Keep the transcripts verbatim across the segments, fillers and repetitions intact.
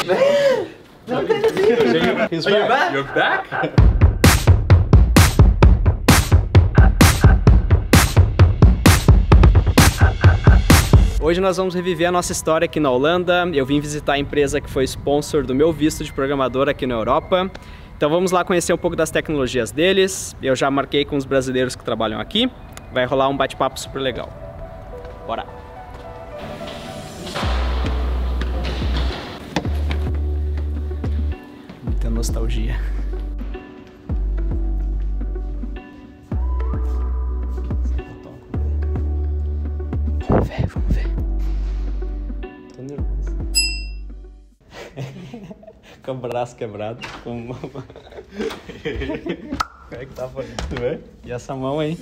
No, that's you. He's oh, back. You're back? You're back? Hoje nós vamos reviver a nossa história aqui na Holanda. Eu vim visitar a empresa que foi sponsor do meu visto de programador aqui na Europa. Então vamos lá conhecer um pouco das tecnologias deles. Eu já marquei com os brasileiros que trabalham aqui. Vai rolar um bate-papo super legal. Bora! Muita nostalgia. Vamos ver, vamos ver. Tô nervoso. Com o braço quebrado. Com... Como é que tá bonito, né? E essa mão aí?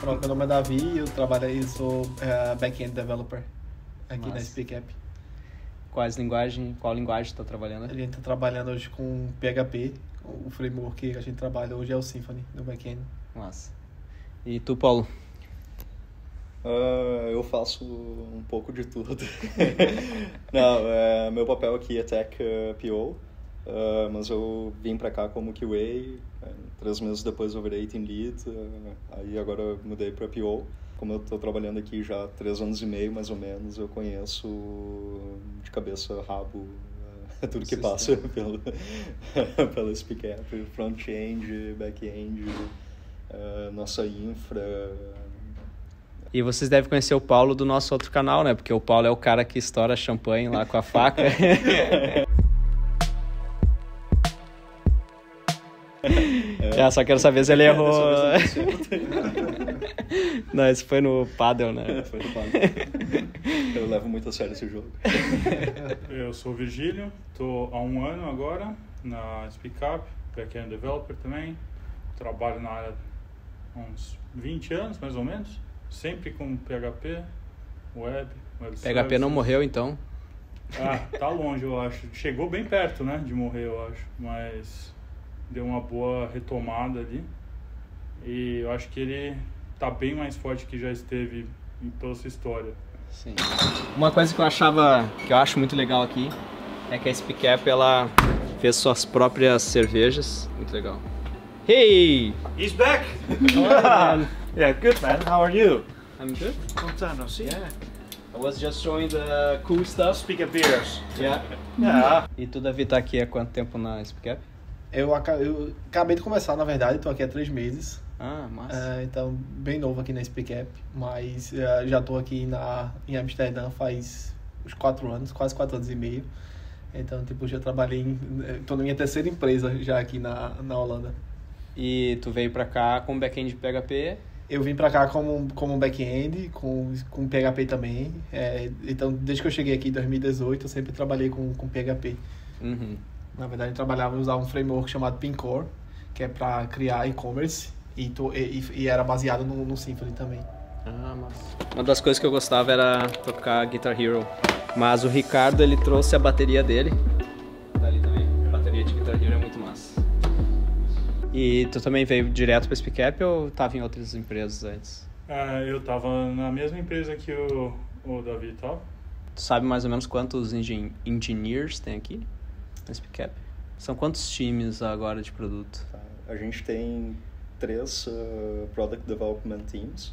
Pronto, meu nome é Davi e eu trabalhei, sou uh, back-end developer aqui Nossa. na Speakap. Quais linguagem, qual linguagem está trabalhando? A gente está trabalhando hoje com P H P, o framework que a gente trabalha hoje é o Symfony, no back-end. Massa. E tu, Paulo? Uh, eu faço um pouco de tudo. Não, é, meu papel aqui é Tech uh, P O, uh, mas eu vim para cá como Q A, três meses depois eu virei Team Lead, uh, aí agora eu mudei para P O. Como eu estou trabalhando aqui já há três anos e meio, mais ou menos, eu conheço de cabeça, rabo, uh, tudo que Sistema. passa pelo, pelo Speakap, front-end, back-end, uh, nossa infra. E vocês devem conhecer o Paulo do nosso outro canal, né? Porque o Paulo é o cara que estoura champanhe lá com a faca. É, é, só quero saber se ele errou. Não, isso foi no Paddle, né? Foi no Paddle. Eu levo muito a sério esse jogo. Eu sou o Virgílio, estou há um ano agora na Speakap, back-end developer também. Trabalho na área há uns vinte anos, mais ou menos. Sempre com P H P, web, web P H P services. Não morreu, então? Ah, tá longe, eu acho. Chegou bem perto, né, de morrer, eu acho. Mas deu uma boa retomada ali. E eu acho que ele... tá bem mais forte que já esteve em toda essa história. Sim. Uma coisa que eu achava, que eu acho muito legal aqui, é que a Speakap, ela fez suas próprias cervejas. Muito legal. Hey! He's back! Yeah, good man. How are you? I'm good. Long time no see. Yeah. I was just showing the cool stuff. Speakap beers. Yeah. Yeah. E tu, Davi, tá aqui há quanto tempo na Speakap? Eu, eu acabei de começar, na verdade, tô aqui há três meses. Ah, massa. Uh, então, bem novo aqui na Speakap, mas uh, já estou aqui na, em Amsterdã faz uns quatro anos, quase quatro anos e meio. Então, tipo, já trabalhei, estou na minha terceira empresa já aqui na, na Holanda. E tu veio para cá com back-end de P H P? Eu vim para cá como, como back-end, com, com P H P também. É, então, desde que eu cheguei aqui em dois mil e dezoito, eu sempre trabalhei com, com P H P. Uhum. Na verdade, eu trabalhava usar um framework chamado Pimcore, que é para criar e-commerce. E, tô, e, e era baseado no, no Symfony também. Ah, mas... Uma das coisas que eu gostava era tocar Guitar Hero. Mas o Ricardo, ele trouxe a bateria dele. Tá ali também. A bateria de Guitar Hero é muito massa. E tu também veio direto pra Speakap ou tava em outras empresas antes? Ah, eu tava na mesma empresa que o, o Davi tava. Tu sabe mais ou menos quantos engin engineers tem aqui na Speakap? São quantos times agora de produto? A gente tem... três uh, Product Development Teams,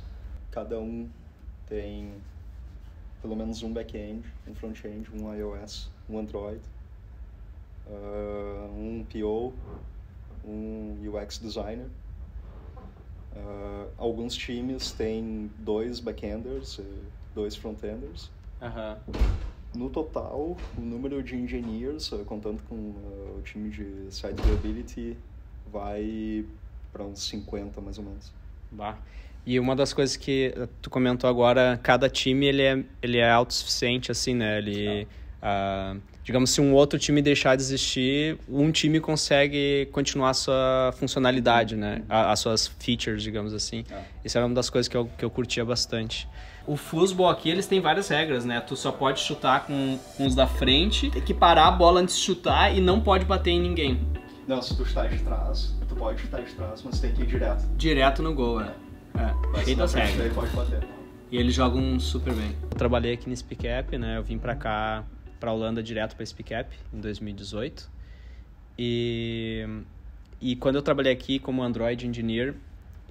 cada um tem pelo menos um back-end, um front-end, um iOS, um Android, uh, um P O, um U X Designer. Uh, alguns times têm dois back-enders e dois front-enders. Uh-huh. No total, o número de engineers, uh, contando com uh, o time de Site Viability, vai... para uns cinquenta, mais ou menos. Bah. E uma das coisas que tu comentou agora, cada time ele é, ele é autossuficiente, assim, né? Ele, ah. uh, digamos, se um outro time deixar de existir, um time consegue continuar a sua funcionalidade, né? Uhum. A, as suas features, digamos assim. Ah. Isso era uma das coisas que eu, que eu curtia bastante. O foosball aqui, eles têm várias regras, né? Tu só pode chutar com, com os da frente, tem que parar a bola antes de chutar e não pode bater em ninguém. Não, se tu chutar de trás, tu pode chutar de trás, mas tem que ir direto. Direto no gol, né? É, feita as regras. Pode bater. E eles jogam super bem. Eu trabalhei aqui no Speakap, né? Eu vim pra cá, pra Holanda, direto pra Speakap, em dois mil e dezoito. E, e quando eu trabalhei aqui como Android Engineer,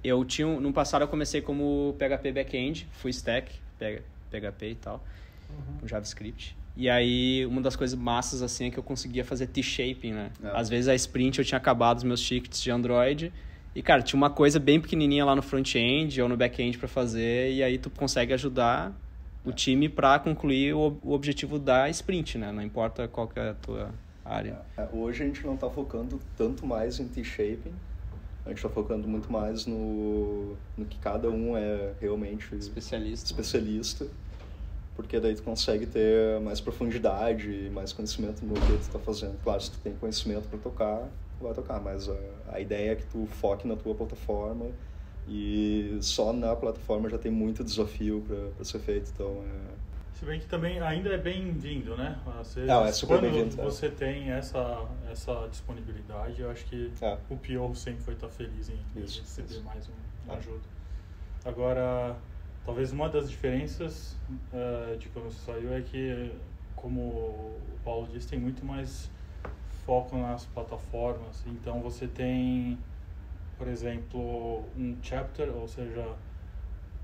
eu tinha, no passado eu comecei como P H P backend, full stack, P H P e tal, uhum. com JavaScript. E aí, uma das coisas massas, assim, é que eu conseguia fazer T-shaping, né? Uhum. Às vezes a sprint eu tinha acabado os meus tickets de Android e, cara, tinha uma coisa bem pequenininha lá no front-end ou no back-end pra fazer e aí tu consegue ajudar o time pra concluir o, o objetivo da sprint, né? Não importa qual que é a tua área. Hoje a gente não tá focando tanto mais em T-shaping. A gente está focando muito mais no, no que cada um é realmente especialista. especialista, porque daí tu consegue ter mais profundidade e mais conhecimento no que tu está fazendo. Claro, se tu tem conhecimento para tocar, tu vai tocar, mas a, a ideia é que tu foque na tua plataforma e só na plataforma já tem muito desafio para ser feito, então é... Se bem que também ainda é bem-vindo, né? Você, não, é super bem-vindo. Quando você é. tem essa, essa disponibilidade, eu acho que é. o Pio sempre foi estar feliz em isso, receber isso. mais um, uma é. ajuda. Agora, talvez uma das diferenças uh, de quando você saiu é que, como o Paulo disse, tem muito mais foco nas plataformas. Então, você tem, por exemplo, um chapter, ou seja...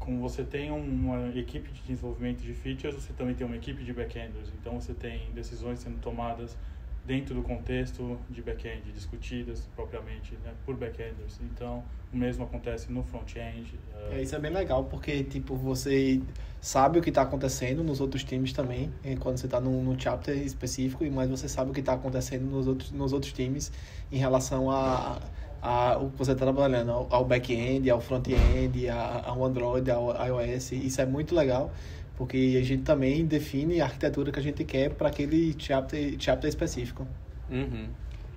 Como você tem uma equipe de desenvolvimento de features, você também tem uma equipe de backenders. Então, você tem decisões sendo tomadas dentro do contexto de backend, discutidas propriamente, né, por backenders. Então, o mesmo acontece no front-end. Uh... É, isso é bem legal, porque tipo, você sabe o que está acontecendo nos outros times também, quando você está num, num chapter específico, mas você sabe o que está acontecendo nos outros, nos outros times em relação a... A, o que você está trabalhando, ao, ao back-end, ao front-end, ao Android, ao iOS. Isso é muito legal, porque a gente também define a arquitetura que a gente quer para aquele chapter, chapter específico. Uhum.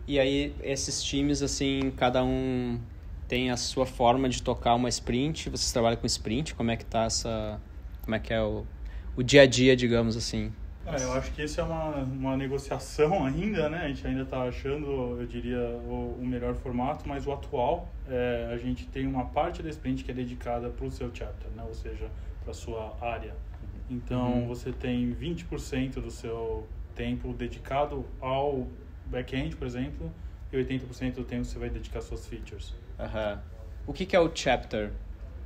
E aí, esses times, assim, cada um tem a sua forma de tocar uma sprint. Vocês trabalham com sprint? Como é que tá essa... Como é que é o, o dia-a-dia, digamos assim? É, eu acho que isso é uma, uma negociação ainda, né? A gente ainda está achando, eu diria, o, o melhor formato, mas o atual, é, a gente tem uma parte da sprint que é dedicada para o seu chapter, né? Ou seja, para a sua área. Então, uhum. você tem vinte por cento do seu tempo dedicado ao back-end, por exemplo, e oitenta por cento do tempo você vai dedicar às suas features. Uhum. O que, que é o chapter?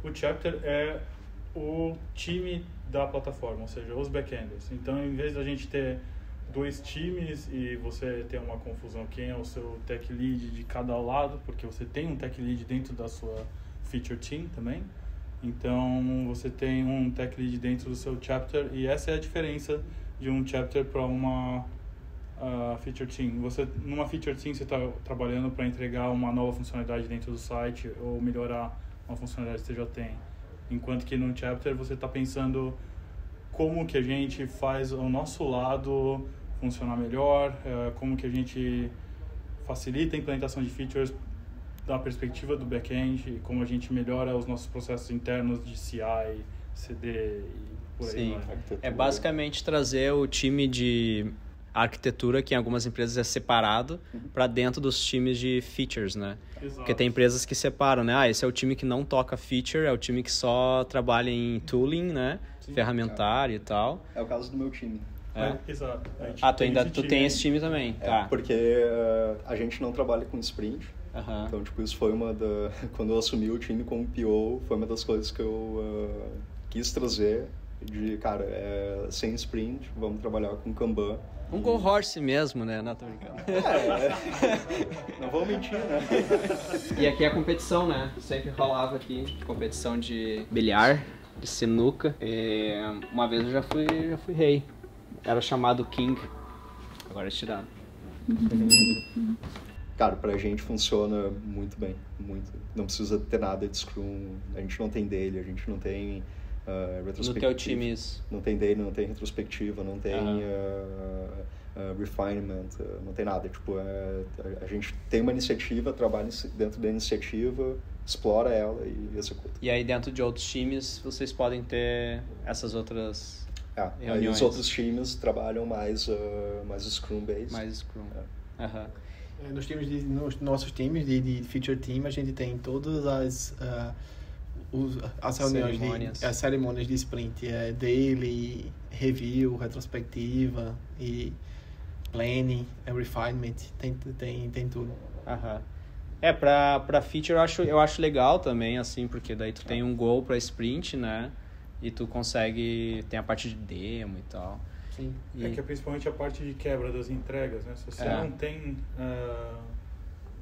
O chapter é o time... da plataforma, ou seja, os backenders. Então, em vez da gente ter dois times e você ter uma confusão quem é o seu tech lead de cada lado, porque você tem um tech lead dentro da sua feature team também, então você tem um tech lead dentro do seu chapter, e essa é a diferença de um chapter para uma uh, feature team. Você, numa feature team, você está trabalhando para entregar uma nova funcionalidade dentro do site ou melhorar uma funcionalidade que você já tem. Enquanto que no chapter você está pensando como que a gente faz o nosso lado funcionar melhor, como que a gente facilita a implementação de features da perspectiva do back-end, como a gente melhora os nossos processos internos de C I, C D e por aí. Sim, vai. É basicamente trazer o time de arquitetura, que em algumas empresas é separado, para dentro dos times de features, né? Exato. Porque tem empresas que separam, né? Ah, esse é o time que não toca feature, é o time que só trabalha em tooling, né? Sim, ferramentário é. e tal. É o caso do meu time. É. É. Exato. Ah, tu, ainda, tu tem esse time também, é, tá. Porque uh, a gente não trabalha com sprint, uh-huh. então, tipo, isso foi uma da... Quando eu assumi o time como P O, foi uma das coisas que eu uh, quis trazer, de, cara, é, sem sprint, vamos trabalhar com Kanban. Um go horse mesmo, né? Não, tô brincando. É, não vou mentir, né? E aqui é a competição, né? Sempre rolava aqui competição de bilhar, de sinuca. E uma vez eu já fui, já fui rei. Era chamado King. Agora é tirado. Cara, pra gente funciona muito bem. Muito. Não precisa ter nada de Scrum. A gente não tem daily, a gente não tem... Uh, no teu time isso. Não tem daily, não tem retrospectiva, não tem uhum. uh, uh, refinement, uh, não tem nada. Tipo, é, a gente tem uma iniciativa, trabalha dentro da iniciativa, explora ela e executa. E aí dentro de outros times, vocês podem ter essas outras é, reuniões? Aí os outros times trabalham mais, uh, mais Scrum-based. Mais Scrum. É. Uhum. É, nos, times de, nos nossos times de, de Feature Team, a gente tem todas as... Uh, Os, as reuniões, cerimônias. De, as cerimônias de sprint, é, daily, review, retrospectiva e planning, é, refinement, tem, tem, tem tudo. Aham. É, pra, pra feature eu acho, eu acho legal também, assim, porque daí tu tem um goal pra sprint, né, e tu consegue, tem a parte de demo e tal. Sim. E... É que é principalmente a parte de quebra das entregas, né, se você é. não tem... Uh,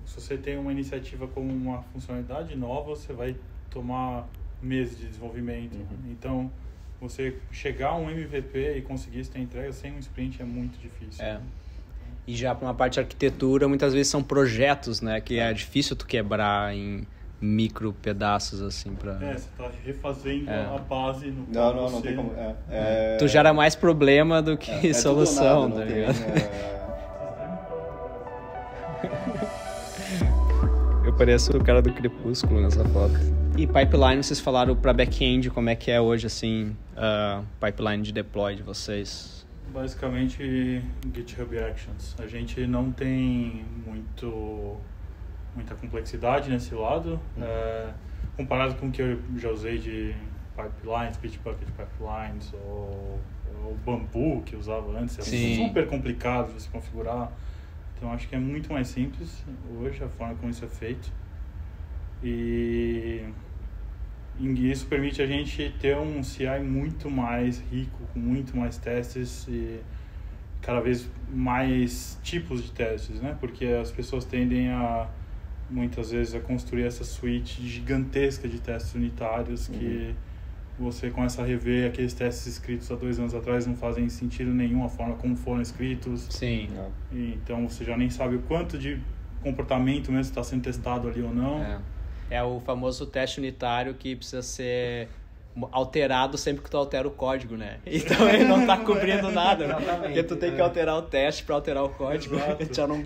se você tem uma iniciativa com uma funcionalidade nova, você vai tomar meses de desenvolvimento. Uhum. Então, você chegar a um M V P e conseguir essa entrega sem um sprint é muito difícil. É. Né? E já para uma parte de arquitetura, muitas vezes são projetos, né? Que é difícil tu quebrar em micro pedaços, assim, para... É, você tá refazendo é. a base no... Não, não, você... não tem como... É, é... Tu gera mais problema do que é, é solução, nada, tá ligado? É... Eu pareço o cara do Crepúsculo nessa foto. E pipeline, vocês falaram para back-end, como é que é hoje, assim, uh, pipeline de deploy de vocês? Basicamente, GitHub Actions. A gente não tem muito, muita complexidade nesse lado, uhum. é, comparado com o que eu já usei de pipelines, Bitbucket pipelines, ou, ou Bamboo, que eu usava antes. Sim. É super complicado de se configurar. Então, acho que é muito mais simples hoje a forma como isso é feito. E... e isso permite a gente ter um C I muito mais rico, com muito mais testes e cada vez mais tipos de testes, né? Porque as pessoas tendem a, muitas vezes, a construir essa suite gigantesca de testes unitários uhum. que você começa a rever aqueles testes escritos há dois anos atrás, não fazem sentido nenhum a forma como foram escritos. Sim. E, então você já nem sabe o quanto de comportamento mesmo está sendo testado ali ou não. É. É o famoso teste unitário que precisa ser alterado sempre que tu altera o código, né? Então ele não tá cobrindo nada, né? Porque tu tem que alterar o teste para alterar o código. Já não...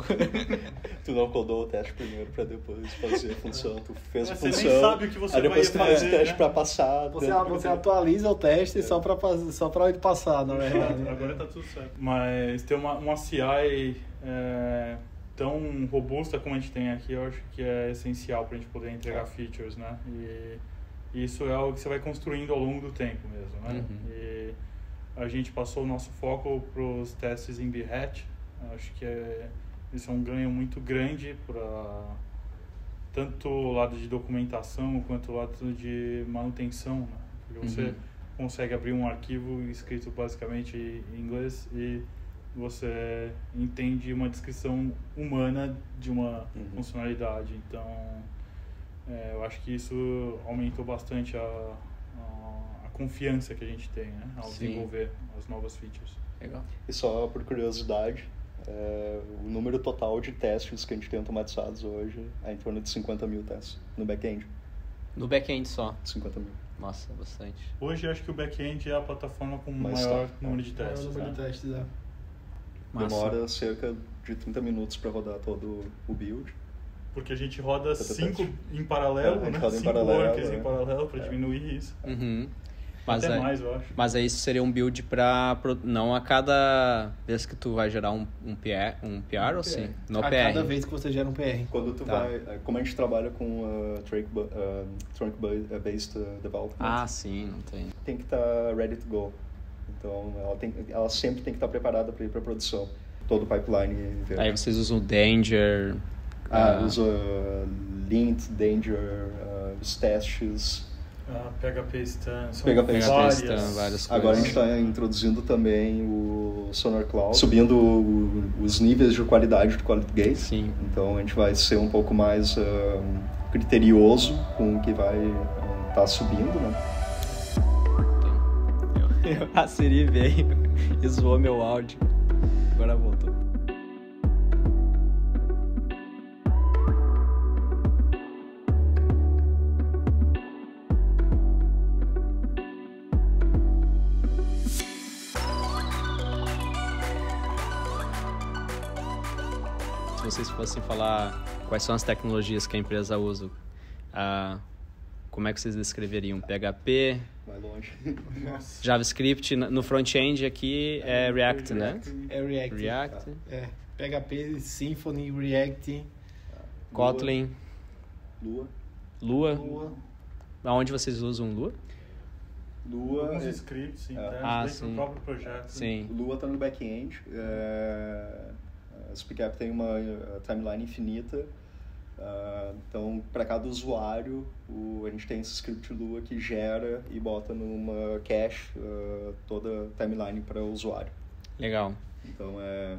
Tu não codou o teste primeiro para depois fazer a função. Tu fez é, a função, você nem sabe o que você aí depois vai tu faz o teste, né? Para passar. Você, você atualiza o teste é. só para só para ele passar, na verdade. Agora tá tudo certo. Mas ter uma, uma C I... É... tão robusta como a gente tem aqui, eu acho que é essencial para a gente poder entregar features, né? E isso é algo que você vai construindo ao longo do tempo mesmo, né? Uhum. E a gente passou o nosso foco para os testes em Behat. Acho que é, isso é um ganho muito grande para tanto o lado de documentação quanto o lado de manutenção, né? Porque você uhum. consegue abrir um arquivo escrito basicamente em inglês e você entende uma descrição humana de uma uhum. funcionalidade. Então, é, eu acho que isso aumentou bastante a, a, a confiança que a gente tem, né, ao Sim. desenvolver as novas features. Legal. E só por curiosidade, é, o número total de testes que a gente tem automatizados hoje é em torno de cinquenta mil testes no back-end. No back-end só? cinquenta mil. Nossa, bastante. Hoje acho que o back-end é a plataforma com o maior tá. número de testes. O maior número de testes, é. Massa. Demora cerca de trinta minutos para rodar todo o build. Porque a gente roda cinco em paralelo, é, né? Roda em cinco workers, né? Em paralelo para é. diminuir isso. Uhum. Mas Até é, mais, eu acho. Mas aí isso seria um build para... Não a cada vez que tu vai gerar um, um, P R, um P R um ou sim? No a P R. Cada vez que você gera um P R. Quando tu tá. vai... Como a gente trabalha com uh, trunk-based uh, uh, development. Ah, sim, não tem. Tem que estar tá ready to go. Então, ela, tem, ela sempre tem que estar preparada para ir para produção. Todo o pipeline inteiro. Aí vocês usam Danger... Ah, uh... usa Lint, Danger, uh, os testes... Uh, P H P Stan, são P H P várias. Stan, várias coisas. Agora a gente está introduzindo também o SonarCloud, subindo o, os níveis de qualidade do Quality Gate. Sim. Então, a gente vai ser um pouco mais uh, criterioso com o que vai estar uh, tá subindo, né? A Siri veio e zoou meu áudio. Agora voltou. se vocês fossem falar quais são as tecnologias que a empresa usa, ah, como é que vocês descreveriam? P H P? Vai longe. JavaScript, no front-end aqui é, é React, né? É React. React. É. P H P, Symfony, React. Kotlin. Lua. Lua. Lua. Aonde vocês usam Lua? Lua, alguns é, scripts internos, ah, dentro sim. do próprio projeto. Sim. Lua está no back-end. É, a Speakap tem uma timeline infinita. É, então, para cada usuário, o, a gente tem esse script Lua que gera e bota numa cache uh, toda a timeline para o usuário. Legal. Então, é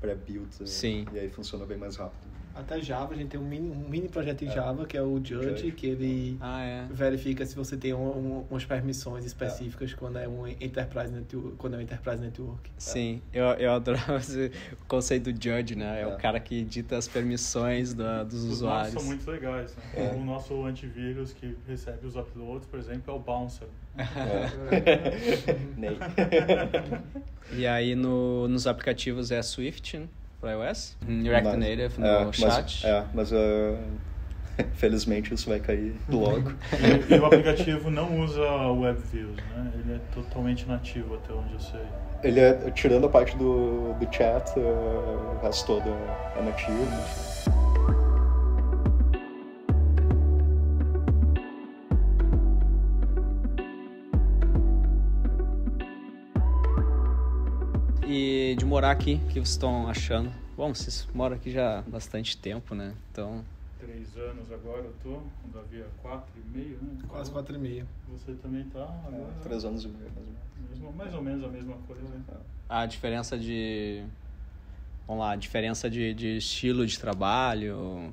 pré-built. Sim. E aí funciona bem mais rápido. Até Java, a gente tem um mini, um mini projeto em é. Java, que é o Judge, Judge. que ele ah, é. verifica se você tem um, um, umas permissões específicas é. quando é um Enterprise Network. Quando é um Enterprise Network. Sim, é. eu, eu adorava esse, o conceito do Judge, né? É, é o cara que edita as permissões da, dos os usuários. São muito legais, né? É. O nosso antivírus que recebe os uploads, por exemplo, é o Bouncer. É. E aí no, nos aplicativos é Swift, né? Para iOS, React Native no é, chat. Mas, é, mas uh, felizmente isso vai cair logo. E, e o aplicativo não usa WebViews, né? Ele é totalmente nativo até onde eu sei. Ele é, tirando a parte do, do chat, uh, o resto todo é nativo. E de morar aqui, o que vocês estão achando? Bom, vocês moram aqui já há bastante tempo, né? Então... Três anos agora eu tô, o Davi é quatro e meio, né? Quase então, quatro e meio. Você também tá agora? É, três anos e meio, mais ou menos. Mais ou menos a mesma coisa, né? A diferença de... Vamos lá, a diferença de, de estilo de trabalho,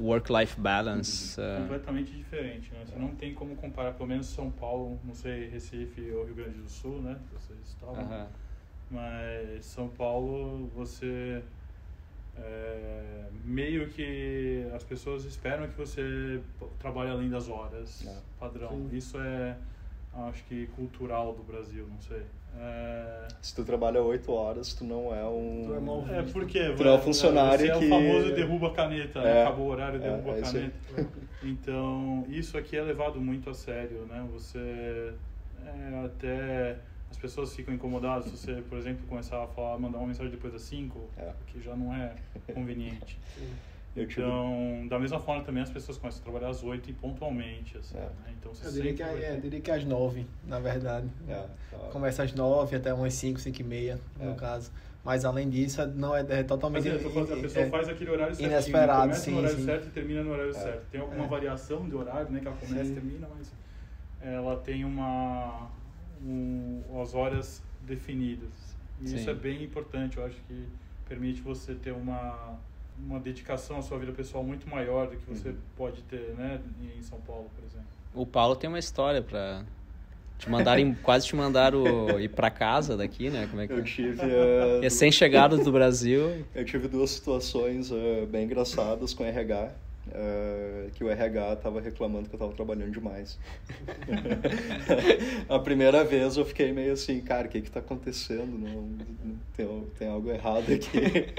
work-life balance... Uhum. Uh... Completamente diferente, né? Você não tem como comparar, pelo menos São Paulo, não sei, Recife ou Rio Grande do Sul, né? Vocês estavam... Uhum. Mas São Paulo, você é, meio que as pessoas esperam que você trabalhe além das horas, é. padrão. Sim. Isso é, acho que, cultural do Brasil, não sei. É... Se tu trabalha oito horas, tu não é um... Tu é mal visto. É, porque, tu é um funcionário você que... é o famoso derruba a caneta, é. acabou o horário, derruba é, a caneta. É. Então, isso aqui é levado muito a sério, né? Você é até... As pessoas ficam incomodadas se você, por exemplo, começar a falar, mandar uma mensagem depois das cinco, é. que já não é conveniente. Então, da mesma forma também as pessoas começam a trabalhar às oito e pontualmente. Assim, é. né? Então, você eu diria que, vai... é, diria que às nove, na verdade. É. Começa às nove até umas cinco, cinco e meia, no é. caso. Mas além disso, não é, é totalmente... Mas, é, in, a pessoa é, faz aquele horário certinho, começa sim, no horário sim. certo e termina no horário é. certo. Tem alguma é. variação de horário, né, que ela começa sim. e termina, mas ela tem uma... Um, as horas definidas. E Sim. isso é bem importante, eu acho que permite você ter uma, uma dedicação à sua vida pessoal muito maior do que você uhum. pode ter, né, em São Paulo, por exemplo. O Paulo tem uma história para te mandarem, quase te mandaram ir para casa daqui, né? Como é que eu tive uh... recém-chegado do Brasil. Eu tive duas situações uh, bem engraçadas com R H. Uh, que o R H estava reclamando que eu estava trabalhando demais. A primeira vez eu fiquei meio assim, cara, o que que tá acontecendo? Não, não, tem, tem algo errado aqui.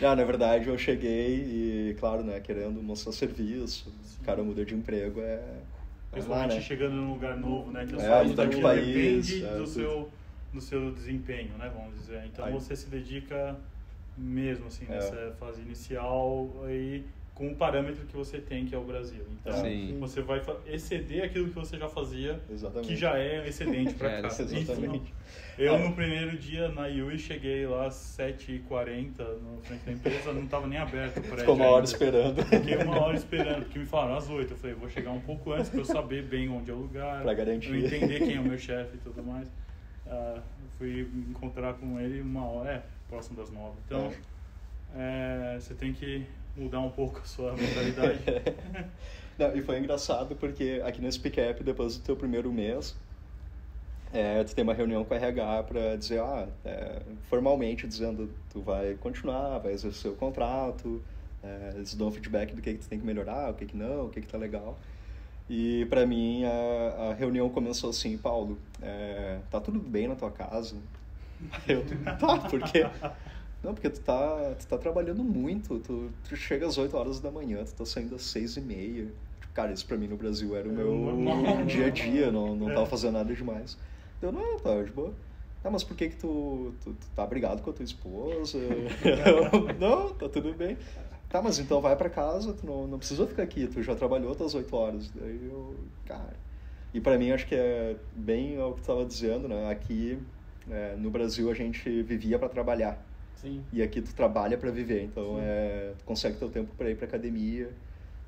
Não, na verdade eu cheguei e, claro, né, querendo mostrar serviço, o cara mudou de emprego, é... Principalmente lá, né? Chegando num lugar novo, né, que é, mudar de país, depende é, do, seu, do seu desempenho, né, vamos dizer. Então aí... você se dedica mesmo, assim, nessa é. fase inicial, aí... com o parâmetro que você tem, que é o Brasil. Então, Sim. você vai exceder aquilo que você já fazia, exatamente. que já é excedente para cá. É, exatamente. Eu, no primeiro dia, na I U I, cheguei lá às sete e quarenta, na frente da empresa, não estava nem aberto o prédio. Ficou uma hora ainda. esperando. Fiquei uma hora esperando, porque me falaram às oito. Eu falei, vou chegar um pouco antes para eu saber bem onde é o lugar, para garantir, entender quem é o meu chefe e tudo mais. Uh, fui encontrar com ele uma hora, é, próximo das nove. Então, é. É, você tem que... mudar um pouco a sua mentalidade. Não, e foi engraçado porque aqui nesse Speakap, depois do teu primeiro mês, é, tu tem uma reunião com a R H para dizer, ah, é, formalmente dizendo tu vai continuar, vai exercer o contrato, é, eles dão feedback do que, que tu tem que melhorar, o que, que não, o que, que tá legal. E para mim a, a reunião começou assim, Paulo, é, tá tudo bem na tua casa? Eu, tá, por quê? Não, porque tu tá, tu tá trabalhando muito, tu, tu chega às oito horas da manhã, tu tá saindo às seis e meia. Cara, isso pra mim no Brasil era o meu dia a dia, não, não tava fazendo nada demais. Eu, não, tava de boa. Ah, mas por que que tu, tu, tu tá brigado com a tua esposa? Eu, não, tá tudo bem. Tá, mas então vai pra casa, tu não, não precisou ficar aqui, tu já trabalhou até as oito horas. Daí eu, cara... E pra mim, acho que é bem o que tu tava dizendo, né? Aqui, é, no Brasil, a gente vivia pra trabalhar. Sim. E aqui tu trabalha pra viver, então é, tu consegue teu tempo pra ir pra academia.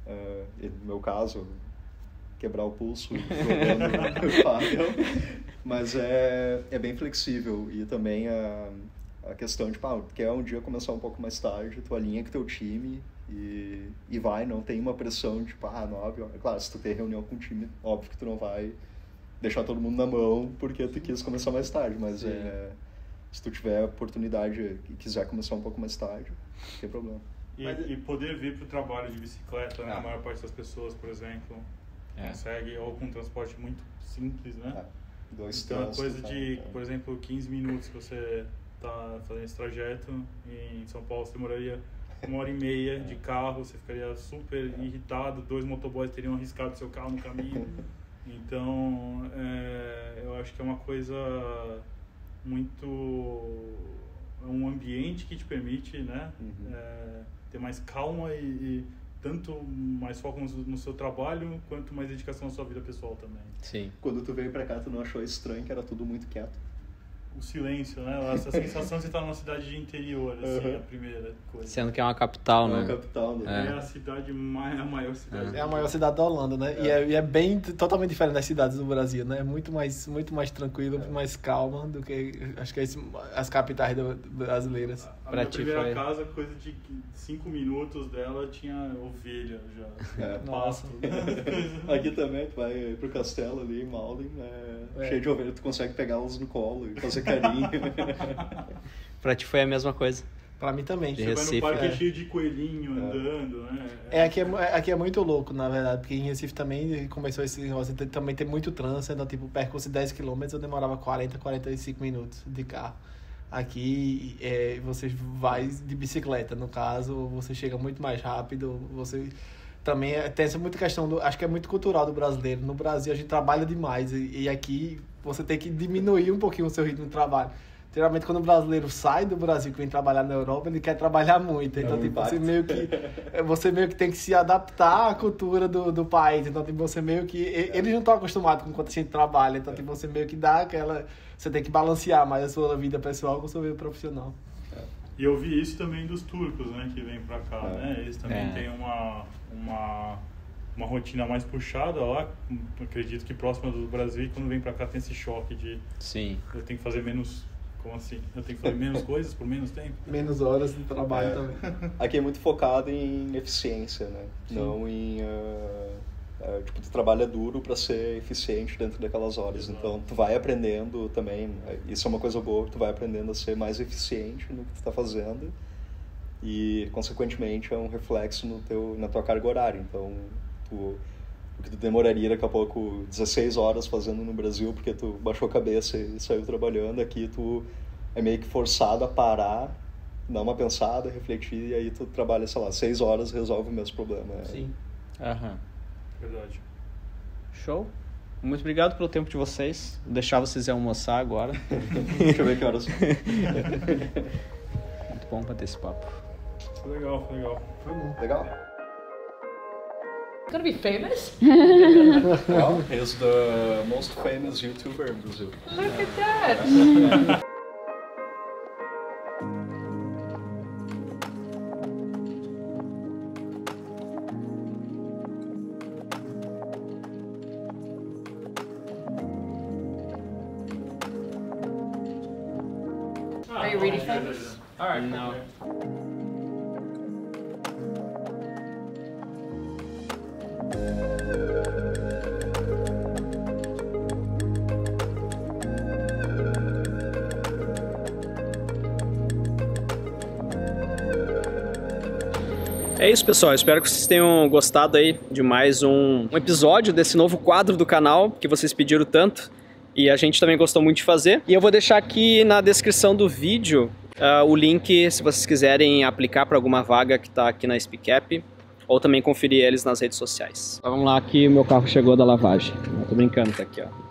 Uh, no meu caso, quebrar o pulso jogando pádel, mas é, é bem flexível. E também a, a questão de, pá, quer um dia começar um pouco mais tarde, tu alinha com teu time e, e vai, não tem uma pressão de, pá, nove horas. Claro, se tu tem reunião com o time, óbvio que tu não vai deixar todo mundo na mão porque tu quis começar mais tarde, mas é, se tu tiver a oportunidade e quiser começar um pouco mais tarde, não tem problema. E, mas... e poder vir para o trabalho de bicicleta, né? Ah. A maior parte das pessoas, por exemplo, é. consegue, ou com um transporte muito simples, né? É. Dois então, trans, coisa tá, de, tá. por exemplo, quinze minutos que você está fazendo esse trajeto, e em São Paulo você demoraria uma hora e meia é. de carro, você ficaria super é. irritado, dois motoboys teriam arriscado seu carro no caminho. Então, é, eu acho que é uma coisa muito... um ambiente que te permite, né? Uhum. É, ter mais calma e, e tanto mais foco no seu trabalho quanto mais dedicação à sua vida pessoal também. Sim. Quando tu veio pra cá, tu não achou estranho que era tudo muito quieto? O silêncio, né? Essa sensação de estar numa cidade de interior, assim, uhum. a primeira coisa. Sendo que é uma capital, é né? É uma capital, né? É, é a cidade mais, a maior cidade. É, da é a maior cidade da Holanda, né? É. E, é, e é bem, totalmente diferente das cidades do Brasil, né? É muito mais, muito mais tranquilo, é. mais calma do que, acho que é esse, as capitais do, brasileiras. A, a minha primeira foi... casa, coisa de cinco minutos dela, tinha ovelha já. É. Pasto. Aqui também, tu vai pro castelo ali, em Malden, é, é. cheio de ovelha, tu consegue pegar elas no colo e fazer carinho. Pra ti foi a mesma coisa. Pra mim também. Você Recife, vai no parque é. cheio de coelhinho é. andando, né? É, aqui é, aqui é muito louco, na verdade, porque em Recife também começou esse negócio, também tem muito trânsito, então, tipo, percurso de dez quilômetros, eu demorava quarenta, quarenta e cinco minutos de carro. Aqui, é, você vai de bicicleta, no caso, você chega muito mais rápido, você... Também tem essa muita questão, do, acho que é muito cultural do brasileiro. No Brasil a gente trabalha demais e, e aqui você tem que diminuir um pouquinho o seu ritmo de trabalho. Geralmente quando o brasileiro sai do Brasil e vem trabalhar na Europa, ele quer trabalhar muito. Então, é um tipo, você meio que, você meio que tem que se adaptar à cultura do, do país. Então, tipo, você meio que... É. Eles não estão acostumados com quanto a gente trabalha. Então, é. tipo, você meio que dá aquela... Você tem que balancear mais a sua vida pessoal com a sua vida profissional. E eu vi isso também dos turcos, né, que vêm pra cá, é. né, eles também é. têm uma, uma, uma rotina mais puxada lá, acredito que próxima do Brasil, e quando vem pra cá tem esse choque de... Sim. Eu tenho que fazer menos, como assim, eu tenho que fazer menos coisas por menos tempo? Menos horas de trabalho é. também. Aqui é muito focado em eficiência, né, Sim. não em... Uh... É, tipo, tu trabalha duro para ser eficiente dentro daquelas horas. Exato. Então, tu vai aprendendo também, isso é uma coisa boa, tu vai aprendendo a ser mais eficiente no que tu tá fazendo e, consequentemente, é um reflexo no teu, na tua carga horária. Então, tu, o que tu demoraria daqui a pouco dezesseis horas fazendo no Brasil porque tu baixou a cabeça e saiu trabalhando, aqui tu é meio que forçado a parar, dar uma pensada, refletir e aí tu trabalha, sei lá, seis horas e resolve o mesmo problema. É... Sim, aham. Verdade. Show. Muito obrigado pelo tempo de vocês. Vou deixar vocês almoçar agora. Deixa eu ver que horas. Muito bom pra ter esse papo. Foi legal, foi legal. Foi bom. Legal. It's gonna be famous? Well, he's the most famous YouTuber in Brazil. Look at that! All right, no. É isso, pessoal. Espero que vocês tenham gostado aí de mais um episódio desse novo quadro do canal que vocês pediram tanto. E a gente também gostou muito de fazer. E eu vou deixar aqui na descrição do vídeo Uh, o link, se vocês quiserem aplicar para alguma vaga que está aqui na Speakap, ou também conferir eles nas redes sociais. Então, vamos lá que o meu carro chegou da lavagem. Não tô brincando, tá aqui, ó.